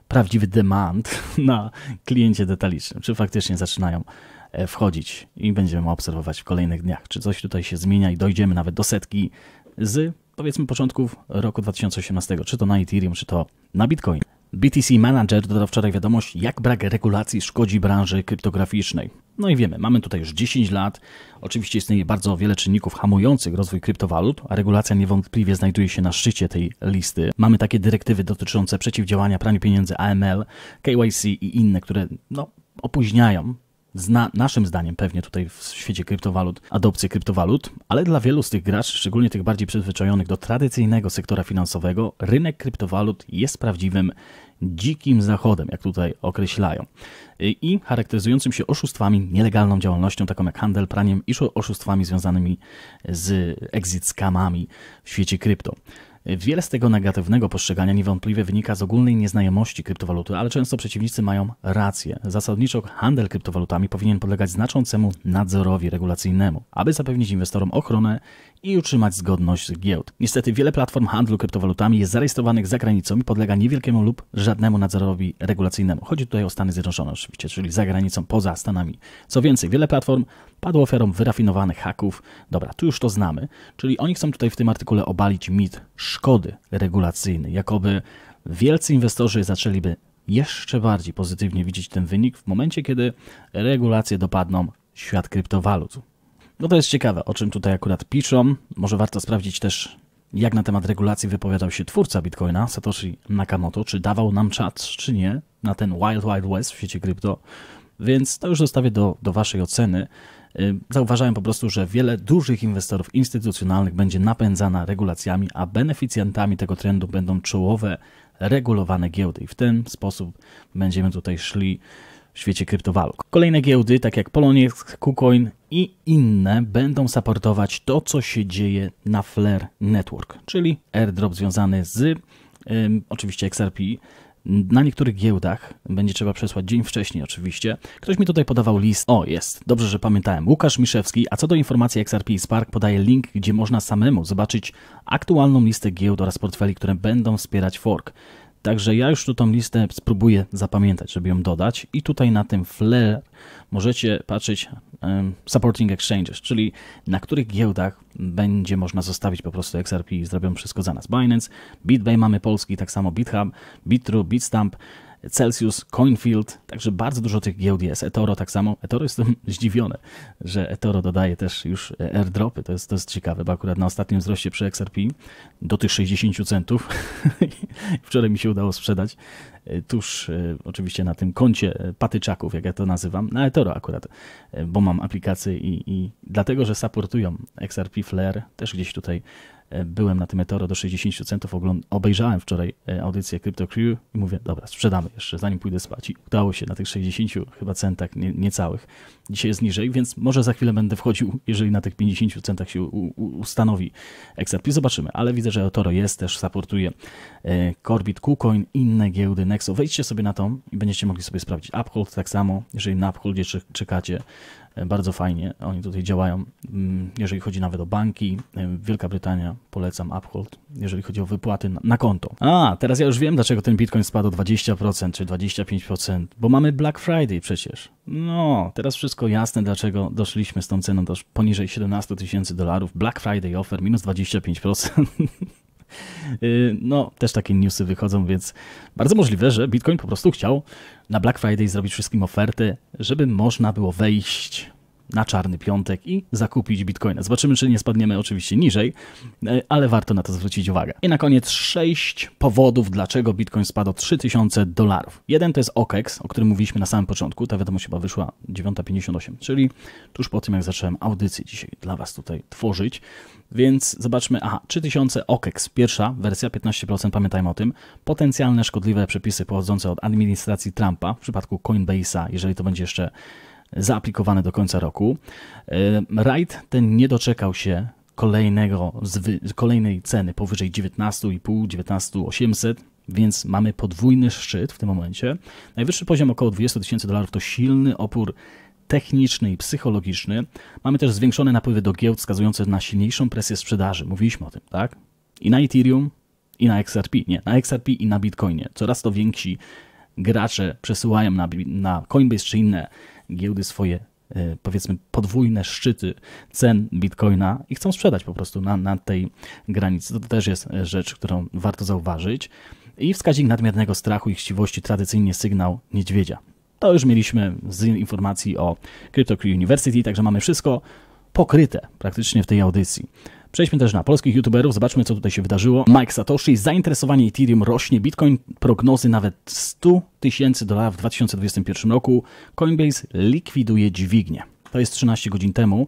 prawdziwy demand na kliencie detalicznym, czy faktycznie zaczynają wchodzić i będziemy obserwować w kolejnych dniach, czy coś tutaj się zmienia i dojdziemy nawet do setki z powiedzmy początków roku dwa tysiące osiemnastego, czy to na Ethereum, czy to na Bitcoin. B T C Manager dodał wczoraj wiadomość, jak brak regulacji szkodzi branży kryptograficznej. No i wiemy, mamy tutaj już dziesięć lat. Oczywiście istnieje bardzo wiele czynników hamujących rozwój kryptowalut, a regulacja niewątpliwie znajduje się na szczycie tej listy. Mamy takie dyrektywy dotyczące przeciwdziałania praniu pieniędzy, A M L, K Y C i inne, które no, opóźniają, zna, naszym zdaniem pewnie tutaj w świecie kryptowalut, adopcję kryptowalut, ale dla wielu z tych graczy, szczególnie tych bardziej przyzwyczajonych do tradycyjnego sektora finansowego, rynek kryptowalut jest prawdziwym dzikim zachodem, jak tutaj określają, i charakteryzującym się oszustwami, nielegalną działalnością taką jak handel, praniem i oszustwami związanymi z exit scamami w świecie krypto. Wiele z tego negatywnego postrzegania niewątpliwie wynika z ogólnej nieznajomości kryptowaluty, ale często przeciwnicy mają rację. Zasadniczo handel kryptowalutami powinien podlegać znaczącemu nadzorowi regulacyjnemu, aby zapewnić inwestorom ochronę i utrzymać zgodność giełd. Niestety wiele platform handlu kryptowalutami jest zarejestrowanych za granicą i podlega niewielkiemu lub żadnemu nadzorowi regulacyjnemu. Chodzi tutaj o Stany Zjednoczone oczywiście, czyli za granicą, poza Stanami. Co więcej, wiele platform padło ofiarą wyrafinowanych haków. Dobra, tu już to znamy, czyli oni chcą tutaj w tym artykule obalić mit szkody regulacyjnej, jakoby wielcy inwestorzy zaczęliby jeszcze bardziej pozytywnie widzieć ten wynik w momencie, kiedy regulacje dopadną świat kryptowalut. No to jest ciekawe, o czym tutaj akurat piszą. Może warto sprawdzić też, jak na temat regulacji wypowiadał się twórca Bitcoina, Satoshi Nakamoto, czy dawał nam czat, czy nie, na ten Wild Wild West w świecie krypto, więc to już zostawię do, do waszej oceny. Zauważałem po prostu, że wiele dużych inwestorów instytucjonalnych będzie napędzana regulacjami, a beneficjentami tego trendu będą czołowe, regulowane giełdy i w ten sposób będziemy tutaj szli w świecie kryptowalut. Kolejne giełdy, tak jak Poloniex, KuCoin i inne, będą supportować to, co się dzieje na Flare Network, czyli airdrop związany z y, oczywiście X R P. Na niektórych giełdach będzie trzeba przesłać dzień wcześniej oczywiście. Ktoś mi tutaj podawał list. O, jest. Dobrze, że pamiętałem. Łukasz Miszewski. A co do informacji X R P i Spark, podaje link, gdzie można samemu zobaczyć aktualną listę giełd oraz portfeli, które będą wspierać fork. Także ja już tu tą listę spróbuję zapamiętać, żeby ją dodać. I tutaj na tym Flare możecie patrzeć um, supporting exchanges, czyli na których giełdach będzie można zostawić po prostu X R P i zrobią wszystko za nas. Binance, BitBay mamy polski, tak samo BitHub, BitTrue, BitStamp, Celsius, Coinfield, także bardzo dużo tych giełd jest. Etoro tak samo. Etoro, jestem zdziwiony, że Etoro dodaje też już airdropy. To jest, to jest ciekawe, bo akurat na ostatnim wzroście przy X R P do tych sześćdziesięciu centów wczoraj mi się udało sprzedać tuż oczywiście na tym koncie patyczaków, jak ja to nazywam, na Etoro akurat, bo mam aplikację i, i dlatego, że supportują X R P Flare, też gdzieś tutaj byłem na tym Etoro do sześćdziesięciu centów, obejrzałem wczoraj audycję CryptoCrew i mówię, dobra, sprzedamy jeszcze, zanim pójdę spać. I udało się na tych sześćdziesięciu chyba centach, nie, niecałych. Dzisiaj jest niżej, więc może za chwilę będę wchodził, jeżeli na tych pięćdziesięciu centach się u, u, ustanowi X R P. Zobaczymy, ale widzę, że Etoro jest, też supportuje Corbit, KuCoin, inne giełdy, Nexo. Wejdźcie sobie na tą i będziecie mogli sobie sprawdzić. Uphold tak samo, jeżeli na Upholdzie czekacie, bardzo fajnie, oni tutaj działają, jeżeli chodzi nawet o banki. Wielka Brytania, polecam Uphold, jeżeli chodzi o wypłaty na, na konto. A, teraz ja już wiem, dlaczego ten Bitcoin spadł o dwadzieścia procent czy dwadzieścia pięć procent, bo mamy Black Friday przecież. No, teraz wszystko jasne, dlaczego doszliśmy z tą ceną do poniżej siedemnastu tysięcy dolarów. Black Friday offer minus dwadzieścia pięć procent. No, też takie newsy wychodzą, więc bardzo możliwe, że Bitcoin po prostu chciał na Black Friday zrobić wszystkim ofertę, żeby można było wejść na czarny piątek i zakupić Bitcoina. Zobaczymy, czy nie spadniemy oczywiście niżej, ale warto na to zwrócić uwagę. I na koniec sześć powodów, dlaczego Bitcoin spadł o trzy tysiące dolarów. Jeden to jest O K E X, o którym mówiliśmy na samym początku. Ta wiadomość chyba wyszła dziewiąta pięćdziesiąt osiem, czyli tuż po tym, jak zacząłem audycję dzisiaj dla was tutaj tworzyć. Więc zobaczmy, aha, trzy tysiące O K E X, pierwsza wersja, piętnaście procent, pamiętajmy o tym. Potencjalne szkodliwe przepisy pochodzące od administracji Trumpa, w przypadku Coinbase'a, jeżeli to będzie jeszcze zaaplikowane do końca roku. Rajd ten nie doczekał się kolejnego, kolejnej ceny powyżej dziewiętnaście i pół, dziewiętnaście tysięcy osiemset, więc mamy podwójny szczyt w tym momencie. Najwyższy poziom około dwadzieścia tysięcy dolarów to silny opór techniczny i psychologiczny. Mamy też zwiększone napływy do giełd wskazujące na silniejszą presję sprzedaży. Mówiliśmy o tym, tak? I na Ethereum, i na X R P, nie, na X R P i na Bitcoinie. Coraz to więksi gracze przesyłają na, na Coinbase czy inne giełdy swoje, powiedzmy, podwójne szczyty cen Bitcoina i chcą sprzedać po prostu na, na tej granicy. To też jest rzecz, którą warto zauważyć. I wskaźnik nadmiernego strachu i chciwości, tradycyjnie sygnał niedźwiedzia. To już mieliśmy z informacji o CryptoCrew University, także mamy wszystko pokryte praktycznie w tej audycji. Przejdźmy też na polskich youtuberów, zobaczmy, co tutaj się wydarzyło. Mike Satoshi, zainteresowanie Ethereum rośnie, Bitcoin, prognozy nawet sto tysięcy dolarów w dwa tysiące dwudziestym pierwszym roku, Coinbase likwiduje dźwignię. To jest trzynaście godzin temu.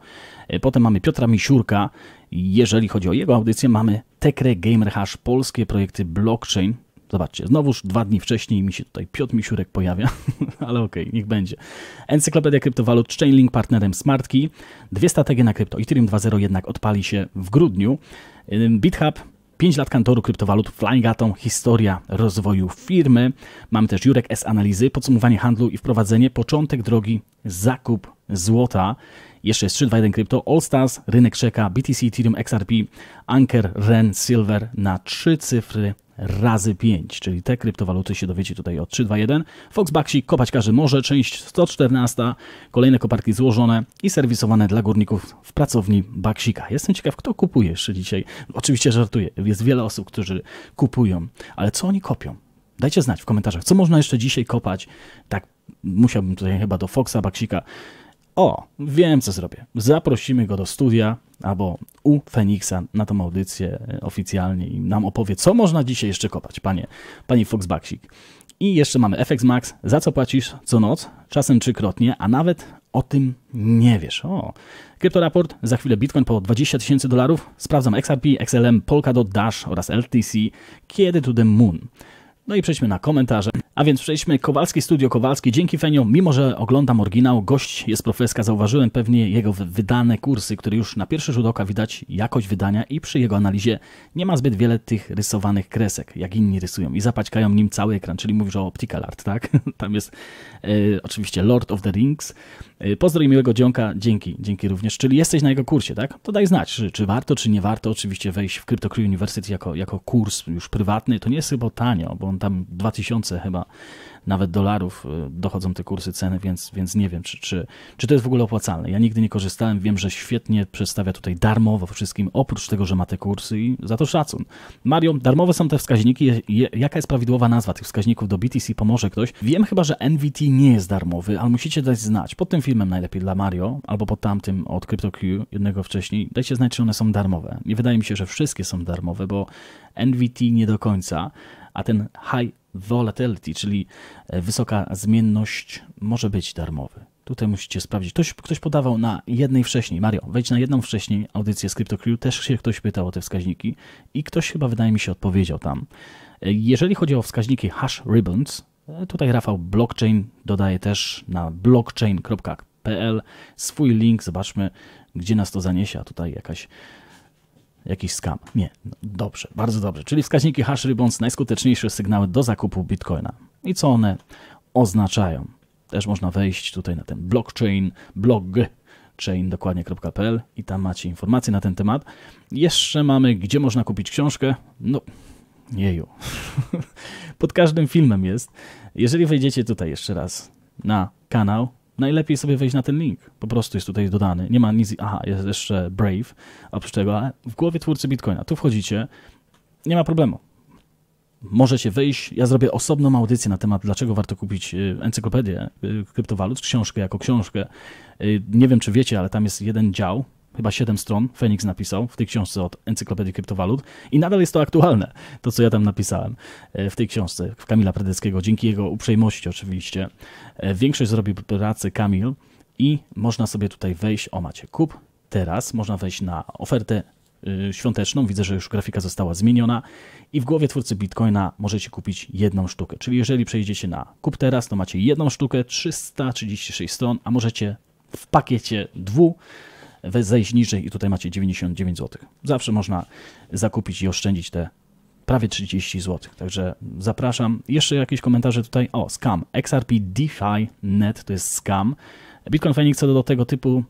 Potem mamy Piotra Misiurka, jeżeli chodzi o jego audycję, mamy Tekre Gamer Hash, polskie projekty blockchain. Zobaczcie, znowuż dwa dni wcześniej mi się tutaj Piotr Misiurek pojawia, ale okej, okay, niech będzie. Encyklopedia kryptowalut, Chainlink partnerem Smartki, dwie strategie na krypto. Ethereum dwa zero jednak odpali się w grudniu. BitHub, pięć lat kantoru kryptowalut, Flying Atom, historia rozwoju firmy. Mamy też Jurek S. Analizy, podsumowanie handlu i wprowadzenie, początek drogi, zakup złota. Jeszcze jest trzy dwa jeden krypto, All Stars, rynek czeka, B T C, Ethereum, X R P, Anker, Ren, Silver na trzy cyfry razy pięć, czyli te kryptowaluty się dowiecie tutaj od trzy dwa jeden. Fox Baksik, kopać każdy może, część sto czternasta, kolejne koparki złożone i serwisowane dla górników w pracowni Baksika. Jestem ciekaw, kto kupuje jeszcze dzisiaj. Oczywiście żartuję, jest wiele osób, którzy kupują, ale co oni kopią? Dajcie znać w komentarzach, co można jeszcze dzisiaj kopać. Tak, musiałbym tutaj chyba do Foxa Baksika. O, wiem, co zrobię. Zaprosimy go do studia albo u Feniksa na tą audycję oficjalnie i nam opowie, co można dzisiaj jeszcze kopać, panie, panie Fox Baksik. I jeszcze mamy F X Max, za co płacisz co noc, czasem trzykrotnie, a nawet o tym nie wiesz. O, Kryptoraport, za chwilę Bitcoin po dwadzieścia tysięcy dolarów, sprawdzam X R P, X L M, Polkadot, Dash oraz L T C, kiedy to the moon. No i przejdźmy na komentarze. A więc przejdźmy, Kowalski, Studio Kowalski, dzięki Fenio, mimo że oglądam oryginał, gość jest profeska, zauważyłem pewnie jego wydane kursy, które już na pierwszy rzut oka widać jakość wydania i przy jego analizie nie ma zbyt wiele tych rysowanych kresek, jak inni rysują i zapaćkają nim cały ekran, czyli mówisz o optical art, tak? Tam jest y, oczywiście Lord of the Rings. Y, pozdro i miłego dzionka, dzięki, dzięki również, czyli jesteś na jego kursie, tak? To daj znać, czy, czy warto, czy nie warto, oczywiście wejść w CryptoCrew University jako, jako kurs już prywatny, to nie jest chyba tanio, bo on tam dwa tysiące chyba nawet dolarów dochodzą te kursy ceny, więc, więc nie wiem, czy, czy, czy to jest w ogóle opłacalne. Ja nigdy nie korzystałem, wiem, że świetnie przedstawia tutaj darmowo wszystkim, oprócz tego, że ma te kursy i za to szacun. Mario, darmowe są te wskaźniki, jaka jest prawidłowa nazwa tych wskaźników do B T C, pomoże ktoś? Wiem chyba, że N V T nie jest darmowy, ale musicie dać znać, pod tym filmem najlepiej dla Mario, albo pod tamtym od CryptoCrew, jednego wcześniej, dajcie znać, czy one są darmowe. Nie wydaje mi się, że wszystkie są darmowe, bo N V T nie do końca, a ten high volatility, czyli wysoka zmienność, może być darmowy. Tutaj musicie sprawdzić. Ktoś, ktoś podawał na jednej wcześniej. Mario, wejdź na jedną wcześniej audycję z CryptoCrew. Też się ktoś pytał o te wskaźniki i ktoś chyba, wydaje mi się, odpowiedział tam. Jeżeli chodzi o wskaźniki hash ribbons, tutaj Rafał Blockchain dodaje też na blockchain kropka p l swój link. Zobaczmy, gdzie nas to zaniesie. A tutaj jakaś Jakiś scam. Nie. No, dobrze, bardzo dobrze. Czyli wskaźniki hash ribbons, najskuteczniejsze sygnały do zakupu Bitcoina. I co one oznaczają? Też można wejść tutaj na ten blockchain, blogchain dokładnie kropka p l i tam macie informacje na ten temat. Jeszcze mamy, gdzie można kupić książkę. No, jeju. Pod każdym filmem jest. Jeżeli wejdziecie tutaj jeszcze raz na kanał, najlepiej sobie wejść na ten link. Po prostu jest tutaj dodany. Nie ma nic... Aha, jest jeszcze Brave. Oprócz tego w głowie twórcy Bitcoina. Tu wchodzicie. Nie ma problemu. Możecie wejść. Ja zrobię osobną audycję na temat, dlaczego warto kupić encyklopedię kryptowalut, książkę jako książkę. Nie wiem, czy wiecie, ale tam jest jeden dział. Chyba siedem stron Feniks napisał w tej książce od Encyklopedii Kryptowalut i nadal jest to aktualne, to co ja tam napisałem w tej książce, w Kamila Predeckiego, dzięki jego uprzejmości oczywiście. Większość zrobił pracę Kamil i można sobie tutaj wejść, o macie kup teraz, można wejść na ofertę świąteczną, widzę, że już grafika została zmieniona i w głowie twórcy Bitcoina możecie kupić jedną sztukę, czyli jeżeli przejdziecie na kup teraz, to macie jedną sztukę, trzysta trzydzieści sześć stron, a możecie w pakiecie dwu zejść niżej i tutaj macie dziewięćdziesiąt dziewięć złotych. Zawsze można zakupić i oszczędzić te prawie trzydzieści złotych. Także zapraszam. Jeszcze jakieś komentarze tutaj. O, scam. X R P DeFi Net to jest scam. Bitcoin Phoenix co do tego typu,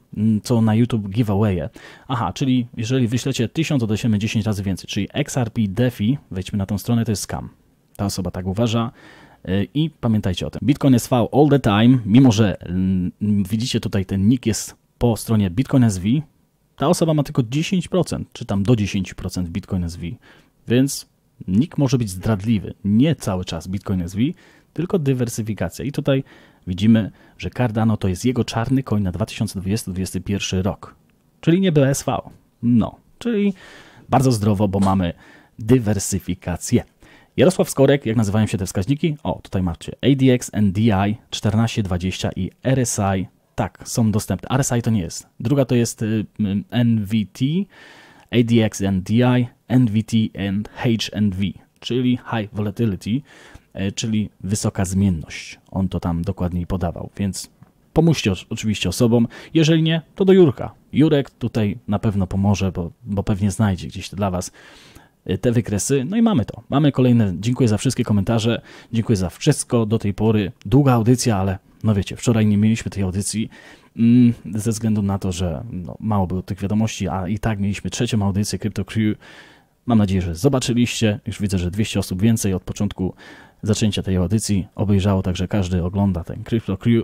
co na YouTube giveawaye. Aha, czyli jeżeli wyślecie tysiąc, to dajemy dziesięć razy więcej, czyli X R P DeFi, wejdźmy na tą stronę, to jest scam. Ta osoba tak uważa. I pamiętajcie o tym. Bitcoin S V all the time, mimo że widzicie tutaj ten nick jest po stronie Bitcoin S V, ta osoba ma tylko dziesięć procent, czy tam do dziesięciu procent Bitcoin S V, więc nick może być zdradliwy. Nie cały czas Bitcoin S V, tylko dywersyfikacja. I tutaj widzimy, że Cardano to jest jego czarny coin na dwa tysiące dwudziesty dwa tysiące dwudziesty pierwszy rok, czyli nie B S V. No, czyli bardzo zdrowo, bo mamy dywersyfikację. Jarosław Skorek, jak nazywają się te wskaźniki? O, tutaj macie A D X, N D I, czternaście dwadzieścia i R S I. Tak, są dostępne. R S I to nie jest. Druga to jest N V T, A D X, N D I, N V T and H N V, czyli High Volatility, czyli wysoka zmienność. On to tam dokładniej podawał, więc pomóżcie oczywiście osobom. Jeżeli nie, to do Jurka. Jurek tutaj na pewno pomoże, bo, bo pewnie znajdzie gdzieś to dla Was te wykresy. No i mamy to. Mamy kolejne. Dziękuję za wszystkie komentarze. Dziękuję za wszystko do tej pory. Długa audycja, ale no wiecie, wczoraj nie mieliśmy tej audycji mm, ze względu na to, że no, mało było tych wiadomości, a i tak mieliśmy trzecią audycję CryptoCrew. Mam nadzieję, że zobaczyliście. Już widzę, że dwieście osób więcej od początku zaczęcia tej audycji obejrzało, także każdy ogląda ten CryptoCrew.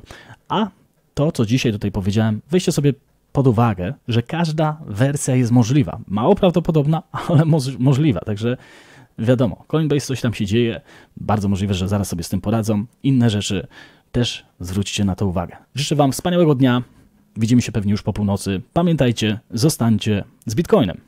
A to, co dzisiaj tutaj powiedziałem, weźcie sobie pod uwagę, że każda wersja jest możliwa. Mało prawdopodobna, ale moż możliwa. Także wiadomo, Coinbase coś tam się dzieje. Bardzo możliwe, że zaraz sobie z tym poradzą. Inne rzeczy też zwróćcie na to uwagę. Życzę Wam wspaniałego dnia. Widzimy się pewnie już po północy. Pamiętajcie, zostańcie z Bitcoinem.